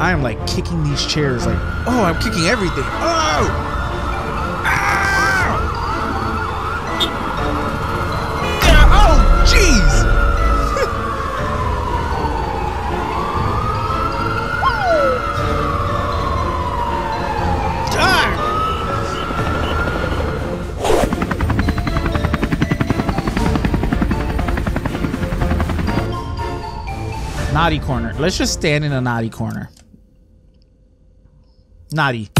I am like kicking these chairs, like, oh, I'm kicking everything. Oh! Naughty corner. Let's just stand in a naughty corner. Naughty.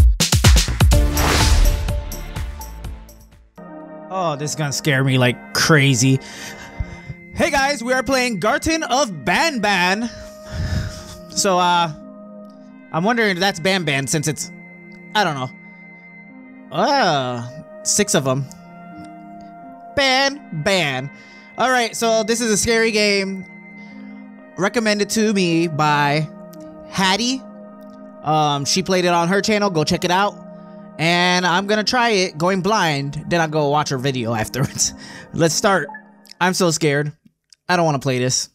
Oh, this is gonna scare me like crazy. Hey guys, we are playing Garten of Banban. So, I'm wondering if that's Banban since it's, I don't know. 6 of them. Banban. All right, so this is a scary game. Recommended to me by Hattie. She played it on her channel. Go check it out. And I'm gonna try it going blind. Then I'll go watch her video afterwards. Let's start. I'm so scared. I don't want to play this.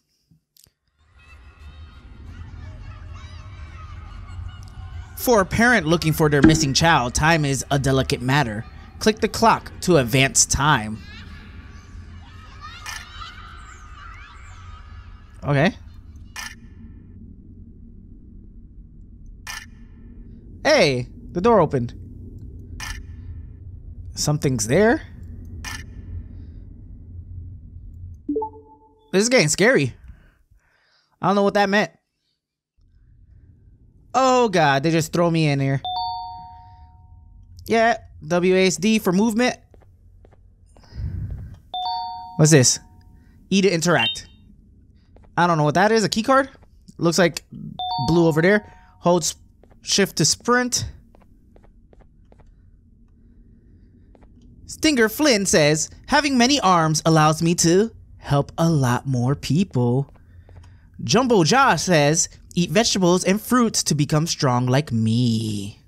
For a parent looking for their missing child, time is a delicate matter. Click the clock to advance time. Okay. Hey, the door opened. Something's there. This is getting scary. I don't know what that meant. Oh God, they just throw me in here. Yeah, WASD for movement. What's this? E to interact. I don't know what that is. A key card? Looks like blue over there. Hold shift to sprint. Stinger Flynn says, having many arms allows me to help a lot more people. Jumbo Josh says, eat vegetables and fruits to become strong like me.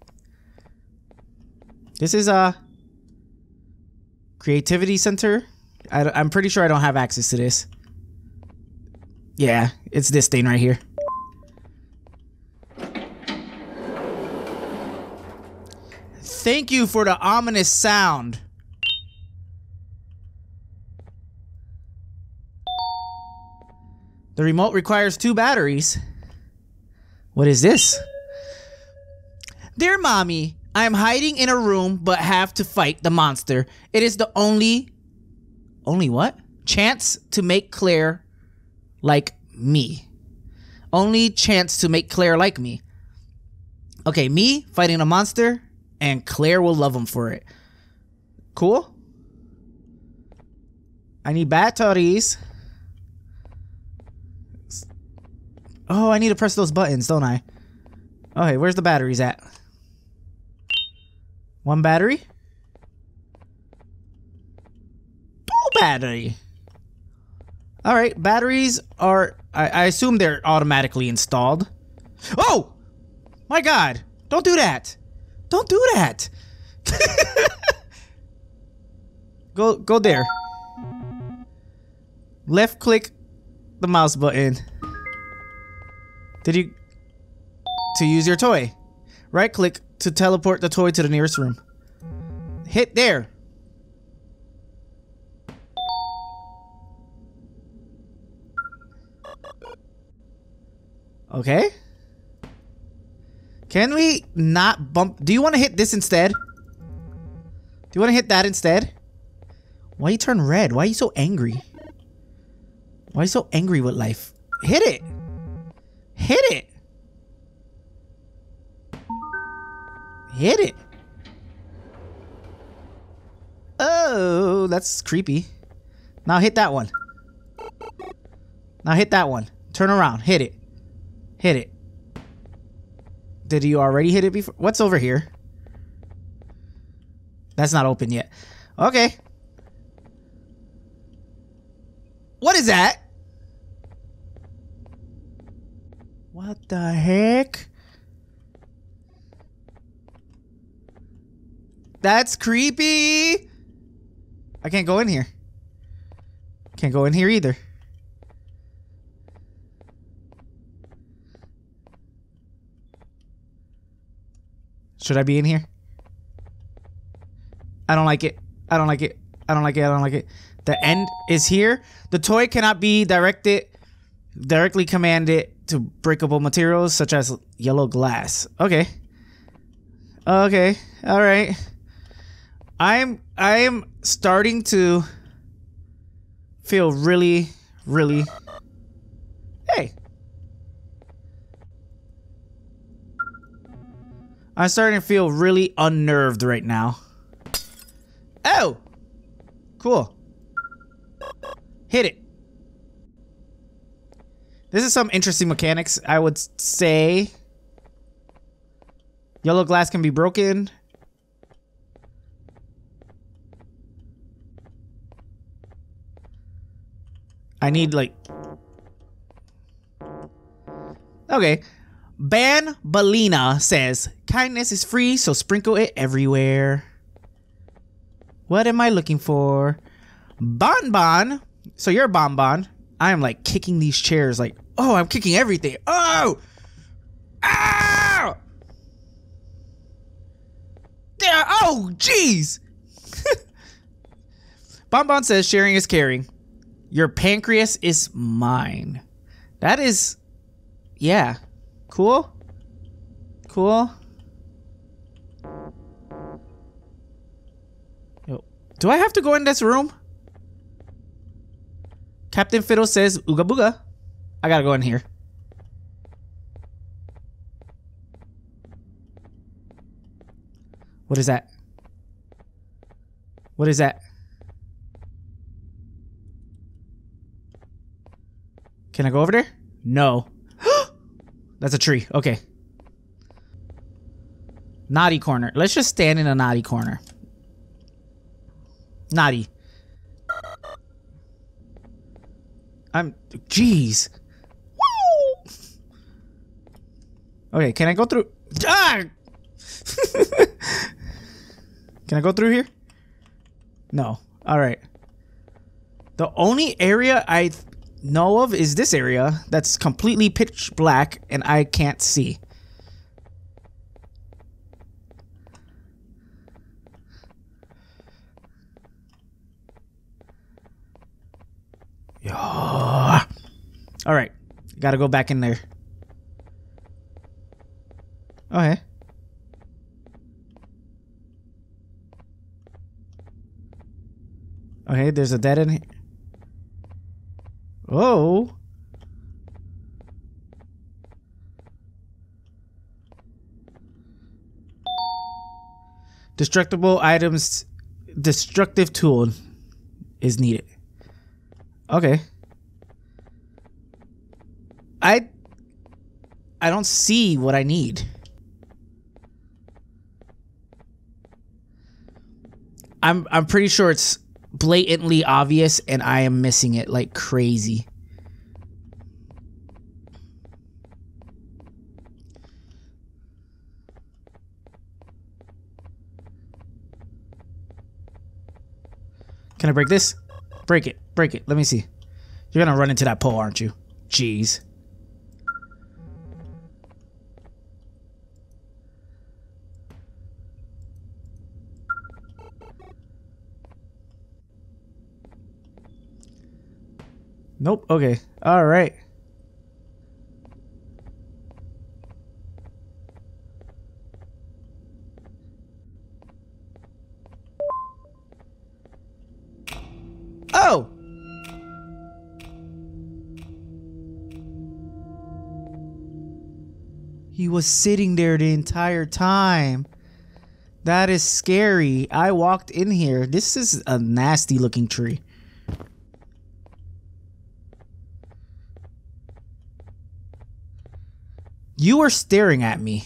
This is a creativity center. I'm pretty sure I don't have access to this. Yeah, it's this thing right here. Thank you for the ominous sound. The remote requires 2 batteries. What is this? Dear Mommy, I am hiding in a room but have to fight the monster. It is the only what? Chance to make Claire like me. Only chance to make Claire like me. Okay, me fighting a monster and Claire will love him for it. Cool. I need batteries. Oh, I need to press those buttons, don't I? Okay, where's the batteries at? 1 battery? 2 battery. All right, batteries are, I assume they're automatically installed. Oh, my God. Don't do that. Don't do that. Go there. Left click the mouse button. Did you, to use your toy. Right click to teleport the toy to the nearest room. Hit there. Okay. Can we not bump? Do you want to hit this instead? Do you want to hit that instead? Why you turn red? Why are you so angry? Why are you so angry with life? Hit it. Hit it. Hit it. Oh, that's creepy. Now hit that one. Now hit that one. Turn around. Hit it. Hit it. Did you already hit it before? What's over here? That's not open yet. Okay. What is that? What the heck? That's creepy. I can't go in here. Can't go in here either. Should I be in here? I don't like it. I don't like it. I don't like it. I don't like it. The end is here. The toy cannot be directly commanded to breakable materials such as yellow glass. Okay. Okay. All right. I am starting to feel really. Hey. I'm starting to feel really unnerved right now. Oh. Cool. Hit it. This is some interesting mechanics, I would say. Yellow glass can be broken. I need, like... Okay. Banbaleena says, kindness is free, so sprinkle it everywhere. What am I looking for? Bonbon. So you're a Bonbon. I am like kicking these chairs like, oh, I'm kicking everything. Oh! Ow! There, oh, jeez! Bonbon says sharing is caring. Your pancreas is mine. That is, yeah. Cool. Cool. Yo, do I have to go in this room? Captain Fiddle says, ooga booga. I gotta go in here. What is that? What is that? Can I go over there? No. That's a tree. Okay. Naughty corner. Let's just stand in a naughty corner. Naughty. Jeez. Woo! Okay, can I go through? Ah! Can I go through here? No. All right. The only area I know of is this area that's completely pitch black and I can't see. All right, gotta go back in there. Okay. Okay, there's a dead end here. Oh. Destructible items, destructive tool is needed. Okay. I don't see what I need. I'm pretty sure it's blatantly obvious and I am missing it like crazy. Can I break this? Break it. Break it. Let me see. You're gonna run into that pole, aren't you? Jeez. Nope. Okay. All right. Oh. He was sitting there the entire time. That is scary. I walked in here. This is a nasty looking tree. You are staring at me.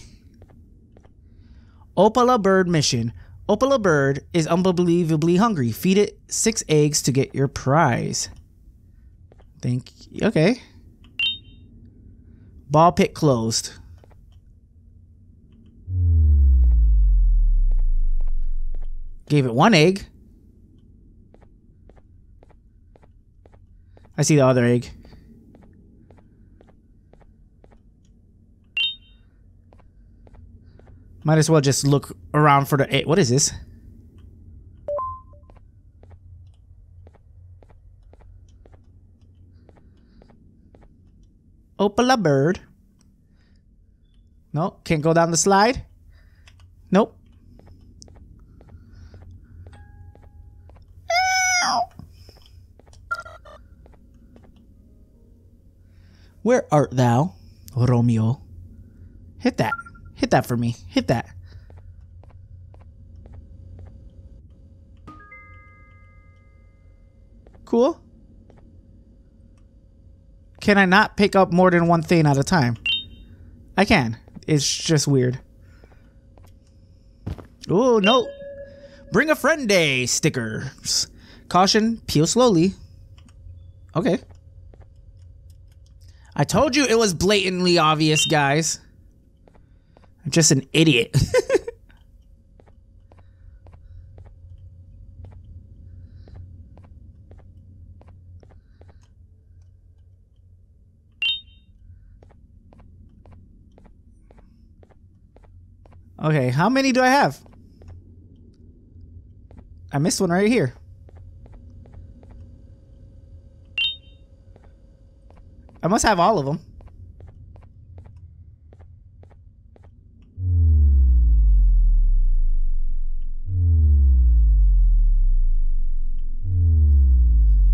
Opila Bird mission. Opila Bird is unbelievably hungry. Feed it 6 eggs to get your prize. Thank you. Okay. Ball pit closed. Gave it 1 egg. I see the other egg. Might as well just look around for the... What is this? Opila Bird. No, can't go down the slide. Nope. Where art thou, Romeo? Hit that. Hit that for me. Hit that. Cool. Can I not pick up more than one thing at a time? I can. It's just weird. Oh, no. Bring a friend day stickers. Caution, peel slowly. Okay. I told you it was blatantly obvious, guys. I'm just an idiot. Okay, how many do I have? I missed one right here. I must have all of them.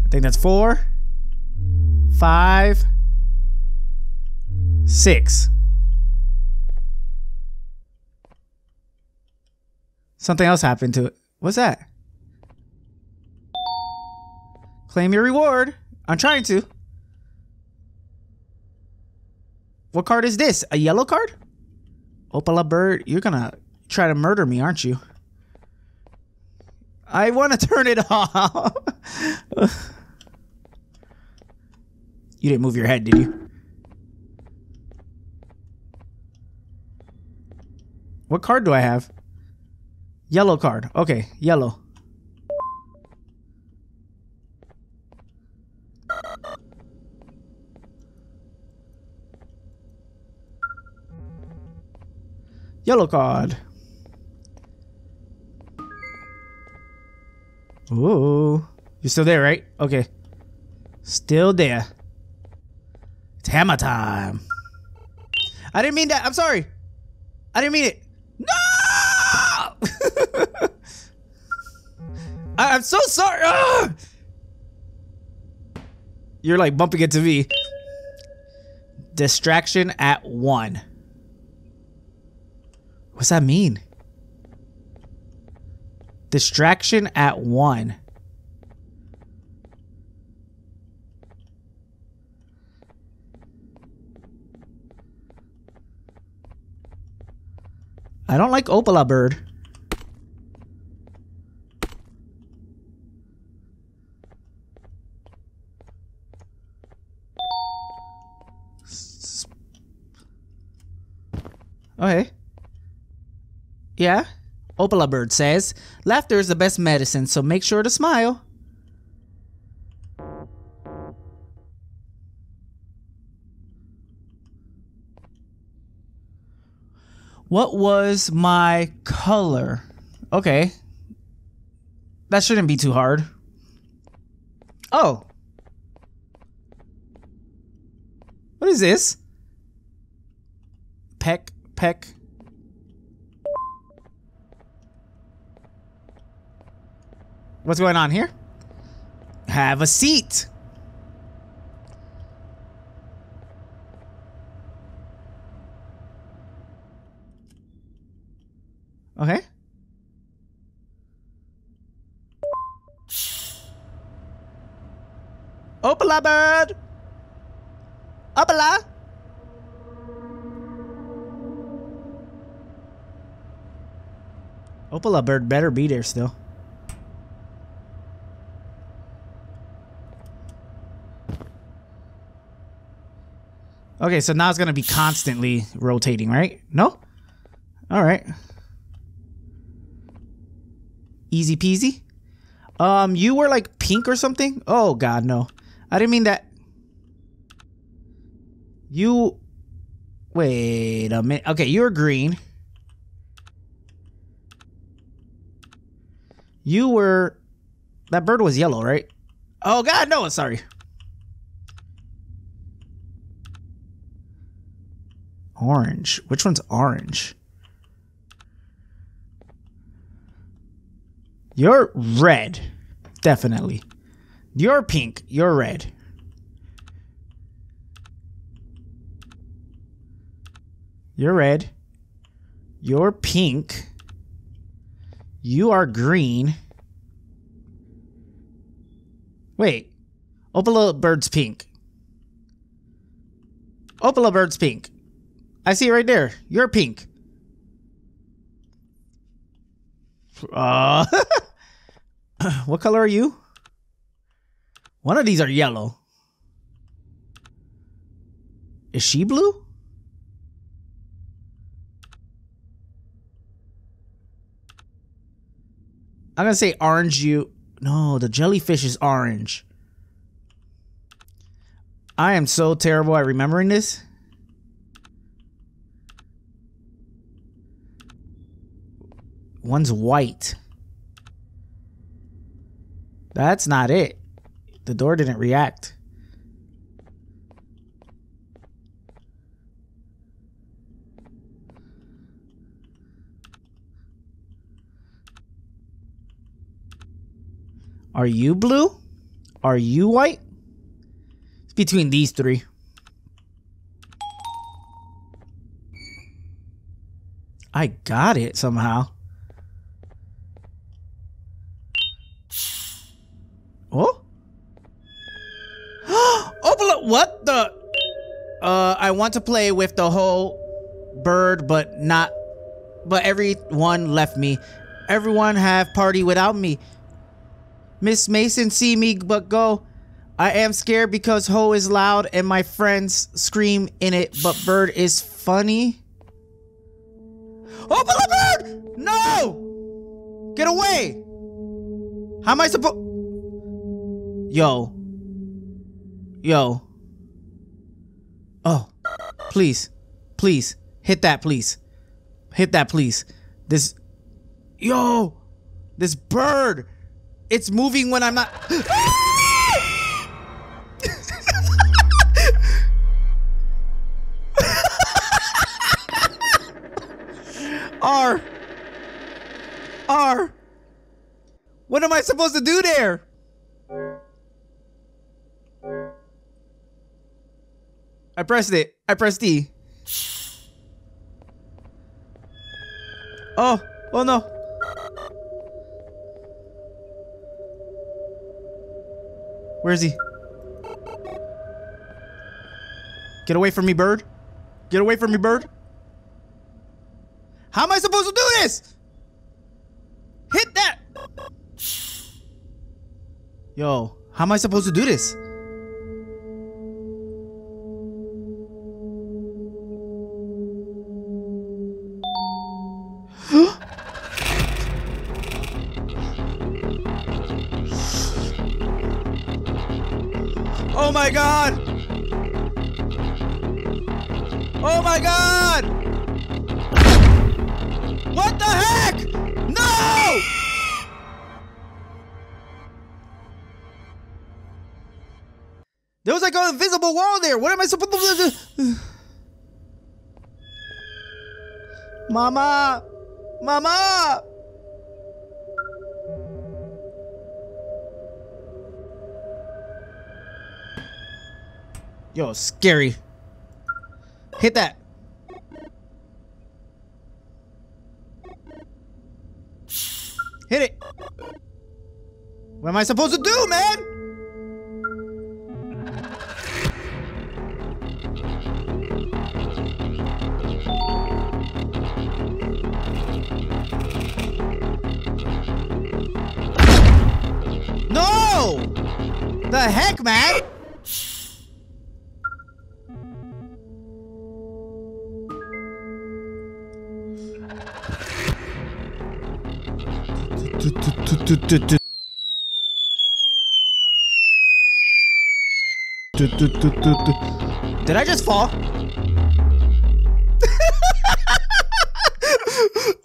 I think that's 4, 5, 6. Something else happened to it. What's that? Claim your reward. I'm trying to. What card is this? A yellow card? Opila Bird, you're gonna try to murder me, aren't you? I want to turn it off. You didn't move your head, did you? What card do I have? Yellow card. Okay, yellow. Yellow card. Ooh. You're still there, right? Okay. Still there. It's hammer time. I didn't mean that. I'm sorry. I didn't mean it. No! I'm so sorry. Ah! You're like bumping into me. Distraction at 1. What's that mean? Distraction at 1. I don't like Opila Bird. Okay. Yeah, Opila Bird says, laughter is the best medicine, so make sure to smile. What was my color? Okay. That shouldn't be too hard. Oh. What is this? Peck, peck. What's going on here? Have a seat. Okay. Opila Bird. Opila. Opila Bird better be there still. Okay, so now it's going to be constantly rotating, right? No? All right. Easy peasy. You were like pink or something? Oh, God, no. I didn't mean that. You... Wait a minute. Okay, you were green. You were... That bird was yellow, right? Oh, God, no, sorry. Orange. Which one's orange? You're red. Definitely. You're pink. You're red. You're red. You're pink. You are green. Wait. Opila Bird's pink. Opila Bird's pink. I see it right there. You're pink. What color are you? One of these are yellow. Is she blue? I'm gonna say orange. You... No, the jellyfish is orange. I am so terrible at remembering this. One's white. That's not it. The door didn't react. Are you blue? Are you white? It's between these three. I got it somehow. Oh? Opila, what the? I want to play with the whole bird, but not... But everyone left me. Everyone have party without me. Miss Mason see me but go. I am scared because ho is loud and my friends scream in it, but bird is funny. Opila Bird! No! Get away! How am I supposed... Yo. Yo. Oh. Please. Please. Hit that, please. Hit that, please. This... Yo. This bird. It's moving when I'm not... R. What am I supposed to do there? I pressed it. I pressed E. Oh, oh no. Where is he? Get away from me, bird. Get away from me, bird. How am I supposed to do this? Hit that. Yo, how am I supposed to do this? Oh my God! Oh my God! What the heck? No! There was like an invisible wall there. What am I supposed to do? Mama! Mama! Yo, scary. Hit that. Hit it. What am I supposed to do, man? No! The heck, man? Did I just fall?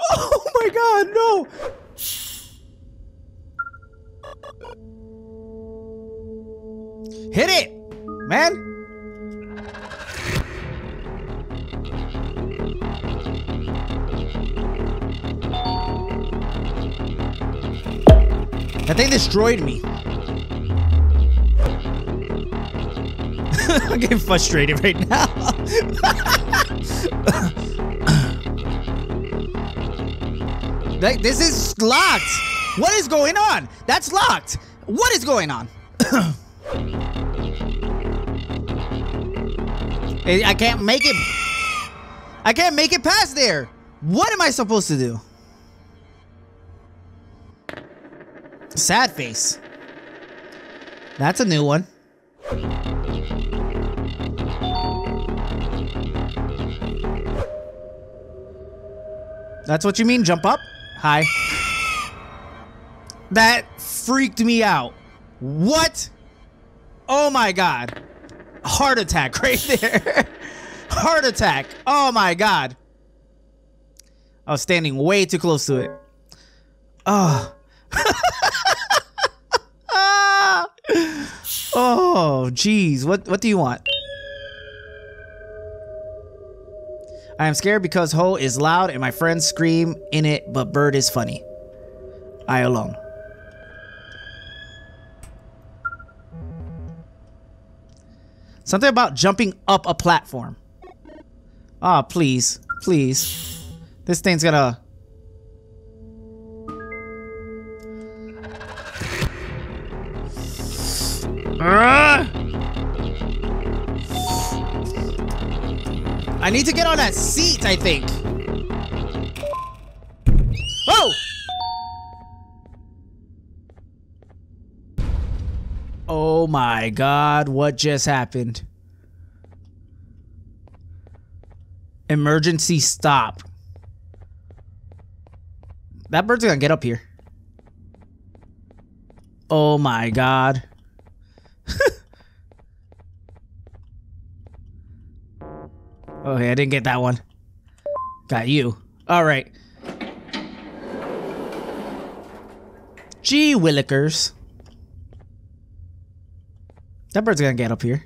Oh my God, no! Hit it, man. That thing destroyed me. I'm getting frustrated right now. This is locked. What is going on? That's locked. What is going on? I can't make it. I can't make it past there. What am I supposed to do? Sad face. That's a new one. That's what you mean, jump up? Hi. That freaked me out. What? Oh my god. Heart attack right there. Heart attack. Oh my god. I was standing way too close to it. Oh. Oh, geez. What do you want? I am scared because Ho is loud and my friends scream in it, but Bird is funny. I alone. Something about jumping up a platform. Ah, oh, please. Please. This thing's gonna... I need to get on that seat, I think. Oh! Oh my god, what just happened? Emergency stop. That bird's gonna get up here. Oh my god. Okay, I didn't get that one. Got you. Alright. Gee willikers. That bird's gonna get up here.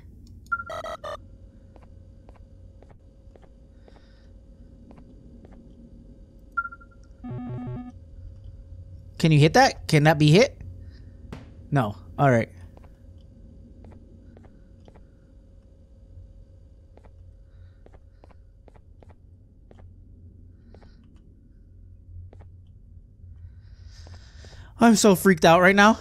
Can you hit that? Can that be hit? No. Alright. I'm so freaked out right now.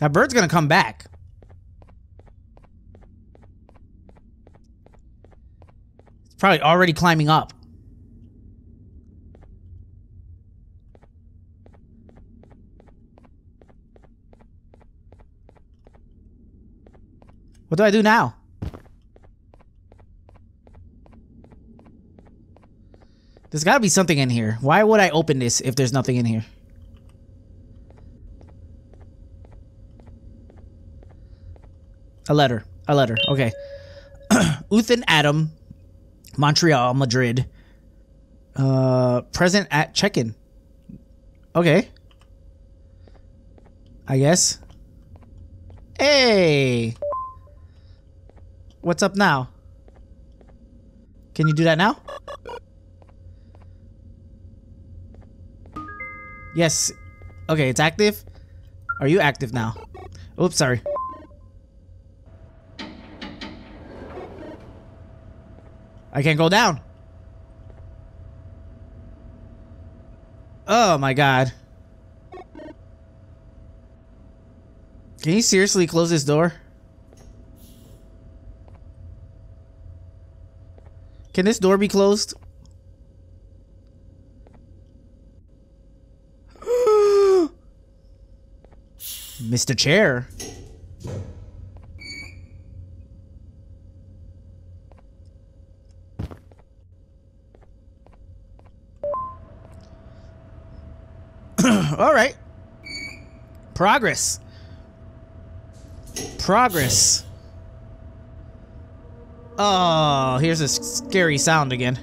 That bird's gonna come back. It's probably already climbing up. What do I do now? There's gotta be something in here. Why would I open this if there's nothing in here? A letter. A letter. Okay. Uthan Adam, Montreal, Madrid. Present at check-in. Okay. I guess. Hey! What's up now? Can you do that now? Yes. Okay, it's active. Are you active now? Oops, sorry. I can't go down. Oh my god. Can you seriously close this door? Can this door be closed? Mr. Chair. All right. Progress. Progress. Oh, here's a scary sound again.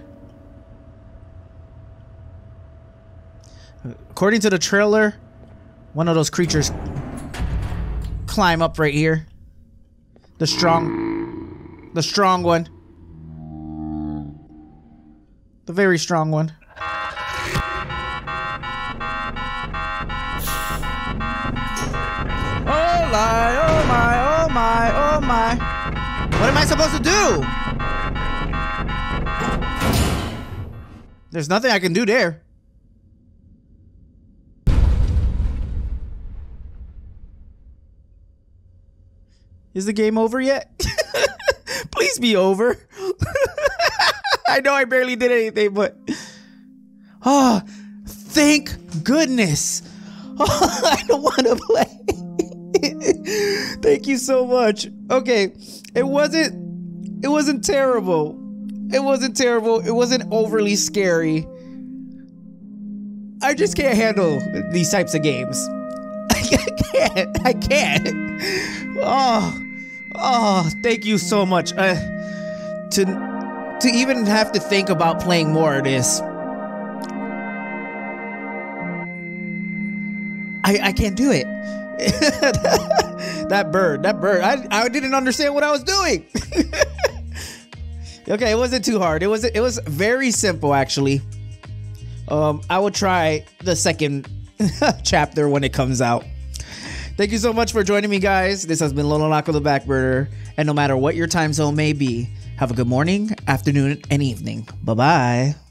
According to the trailer, one of those creatures climb up right here. The strong one. The very strong one. Oh my, oh my, oh my, oh my. What am I supposed to do? There's nothing I can do there. Is the game over yet? Please be over. I know I barely did anything, but... Oh, thank goodness. Oh, I don't want to play. Thank you so much. Okay, it wasn't terrible. It wasn't terrible. It wasn't overly scary. I just can't handle these types of games. I can't. Oh, thank you so much. To even have to think about playing more of this. I can't do it. That bird. I didn't understand what I was doing. Okay, it wasn't too hard. It was very simple actually. I will try the second chapter when it comes out. Thank you so much for joining me, guys. This has been Lononako the Backbirder, and no matter what your time zone may be, have a good morning, afternoon, and evening. Bye-bye.